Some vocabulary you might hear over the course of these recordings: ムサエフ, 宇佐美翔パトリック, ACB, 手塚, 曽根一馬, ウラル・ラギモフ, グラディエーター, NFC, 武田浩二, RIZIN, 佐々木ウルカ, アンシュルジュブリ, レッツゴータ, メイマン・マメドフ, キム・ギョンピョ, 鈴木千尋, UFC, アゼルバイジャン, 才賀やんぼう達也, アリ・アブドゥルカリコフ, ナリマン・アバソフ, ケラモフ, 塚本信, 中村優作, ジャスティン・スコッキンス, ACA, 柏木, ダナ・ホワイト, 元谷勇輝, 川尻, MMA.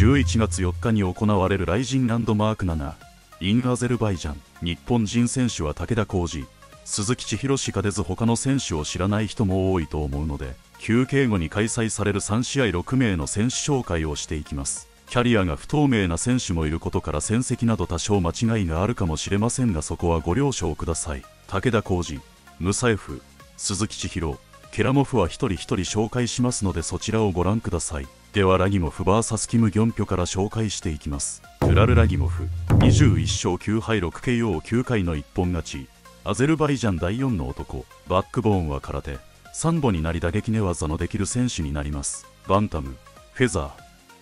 11月4日に行われるRIZINランドマーク7 in アゼルバイジャン、日本人選手は武田浩二、鈴木千尋しか出ず、他の選手を知らない人も多いと思うので、休憩後に開催される3試合6名の選手紹介をしていきます。キャリアが不透明な選手もいることから戦績など多少間違いがあるかもしれませんが、そこはご了承ください。武田浩二、ムサエフ、鈴木千尋、ケラモフは一人一人紹介しますので、そちらをご覧ください。ではラギモフ VS キム・ギョンピョから紹介していきます。ウラル・ラギモフ、21勝9敗 6KO9 回の一本勝ち、アゼルバイジャン第4の男、バックボーンは空手、3本になり打撃寝技のできる選手になります。バンタム、フェザ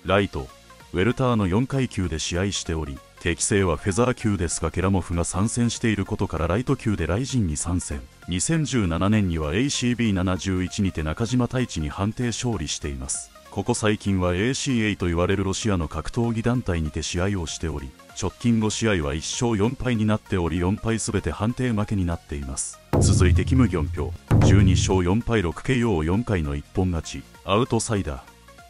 ー、ライト、ウェルターの4階級で試合しており、適性はフェザー級ですが、ケラモフが参戦していることからライト級でRIZINに参戦。2017年には ACB71 にて中島太一に判定勝利しています。ここ最近は ACA と言われるロシアの格闘技団体にて試合をしており、直近5試合は1勝4敗になっており、4敗すべて判定負けになっています。続いてキム・ギョンピョ、12勝4敗 6KO4 回の一本勝ち、アウトサイダー、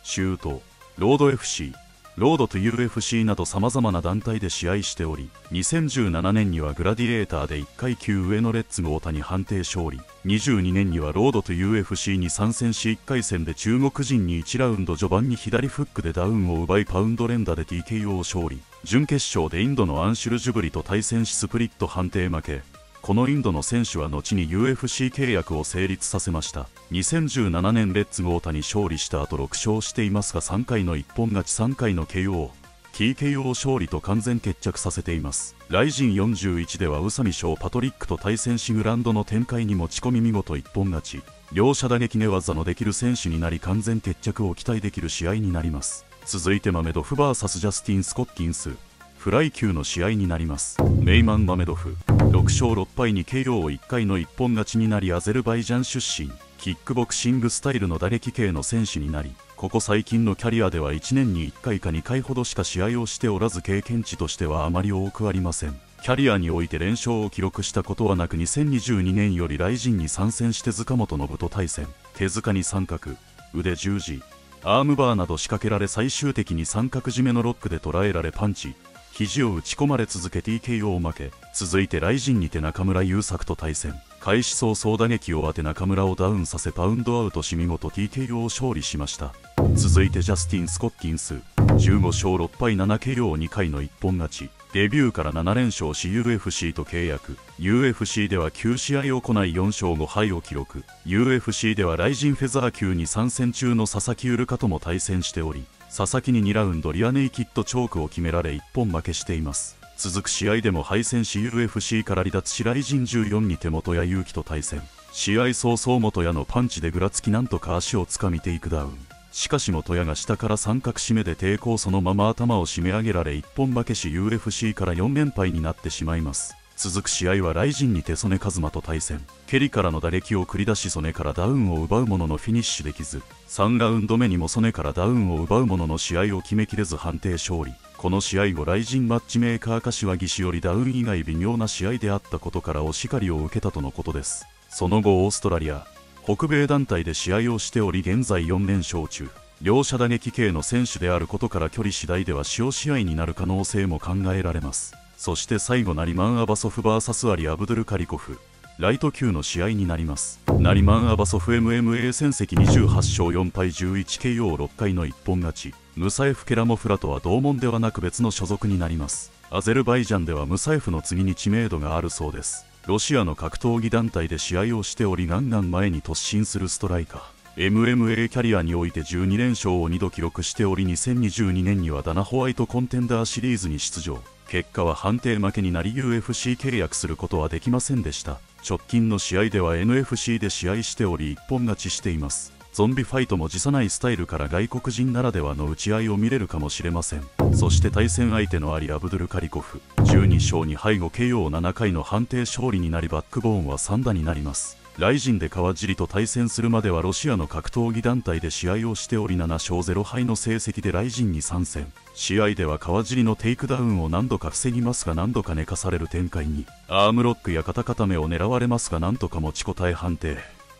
シュート、ロード FC、ロードと UFC など様々な団体で試合しており、2017年にはグラディエーターで1階級上のレッツゴータに判定勝利、22年にはロードと UFC に参戦し、1回戦で中国人に1ラウンド序盤に左フックでダウンを奪い、パウンド連打で TKO 勝利、準決勝でインドのアンシュルジュブリと対戦しスプリット判定負け。このインドの選手は後に UFC 契約を成立させました。2017年レッツゴータに勝利した後6勝していますが、3回の一本勝ち、3回の KO、TKO 勝利と完全決着させています。RIZIN41 では宇佐美翔パトリックと対戦し、グランドの展開に持ち込み見事一本勝ち、両者打撃寝技のできる選手になり、完全決着を期待できる試合になります。続いてマメドフ VS ジャスティン・スコッキンス、フライ級の試合になります。メイマン・マメドフ、6勝6敗 2KO1 回の一本勝ちになり、アゼルバイジャン出身、キックボクシングスタイルの打撃系の選手になり、ここ最近のキャリアでは1年に1回か2回ほどしか試合をしておらず、経験値としてはあまり多くありません。キャリアにおいて連勝を記録したことはなく、2022年よりRIZINに参戦して、塚本信と対戦、手塚に三角、腕十字、アームバーなど仕掛けられ、最終的に三角締めのロックで捉えられ、パンチ、肘を打ち込まれ続け TKO 負け。続いてRIZINにて中村優作と対戦、開始早々打撃を当て中村をダウンさせパウンドアウトし、見事 TKO を勝利しました。続いてジャスティン・スコッキンス、15勝6敗 7KO2 回の一本勝ち、デビューから7連勝し UFC と契約、UFC では9試合を行い4勝5敗を記録、UFC ではRIZINフェザー級に参戦中の佐々木ウルカとも対戦しており、佐々木に2ラウンドリアネイキッドチョークを決められ1本負けしています。続く試合でも敗戦し UFC から離脱し、RIZIN14 にて元谷勇輝と対戦、試合早々元谷のパンチでぐらつき、なんとか足をつかみテイクダウン、しかし元谷が下から三角締めで抵抗、そのまま頭を締め上げられ1本負けし、UFC から4連敗になってしまいます。続く試合はRIZINにて曽根一馬と対戦、蹴りからの打撃を繰り出し、曽根からダウンを奪うもののフィニッシュできず、3ラウンド目にも曽根からダウンを奪うものの試合を決めきれず判定勝利。この試合後RIZINマッチメーカー柏木氏よりダウン以外微妙な試合であったことからお叱りを受けたとのことです。その後オーストラリア、北米団体で試合をしており、現在4連勝中、両者打撃系の選手であることから、距離次第では使用試合になる可能性も考えられます。そして最後ナリマン・アバソフ VS アリ・アブドゥルカリコフ、ライト級の試合になります。ナリマン・アバソフ MMA 戦績28勝4敗 11KO6 回の一本勝ち、ムサエフ・ケラモフらとは同門ではなく別の所属になります。アゼルバイジャンではムサエフの次に知名度があるそうです。ロシアの格闘技団体で試合をしており、ガンガン前に突進するストライカー、MMA キャリアにおいて12連勝を2度記録しており、2022年にはダナ・ホワイトコンテンダーシリーズに出場、結果は判定負けになり UFC 契約することはできませんでした。直近の試合では NFC で試合しており一本勝ちしています。ゾンビファイトも辞さないスタイルから、外国人ならではの打ち合いを見れるかもしれません。そして対戦相手のアリ・アブドゥルカリコフ、12勝2敗 5KO7 回の判定勝利になり、バックボーンは3打になります。RIZINで川尻と対戦するまではロシアの格闘技団体で試合をしており、7勝0敗の成績でRIZINに参戦、試合では川尻のテイクダウンを何度か防ぎますが何度か寝かされる展開に、アームロックや肩固めを狙われますが何とか持ちこたえ判定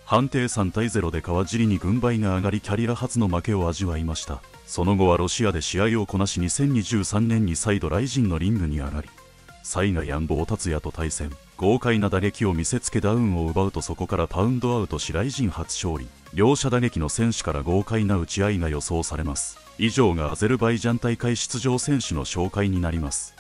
判定3対0で川尻に軍配が上がりキャリア初の負けを味わいました。その後はロシアで試合をこなし2023年に再度RIZINのリングに上がり、才賀やんぼう達也と対戦、豪快な打撃を見せつけダウンを奪うとそこからパウンドアウトしRIZIN初勝利、両者打撃の選手から豪快な打ち合いが予想されます。以上がアゼルバイジャン大会出場選手の紹介になります。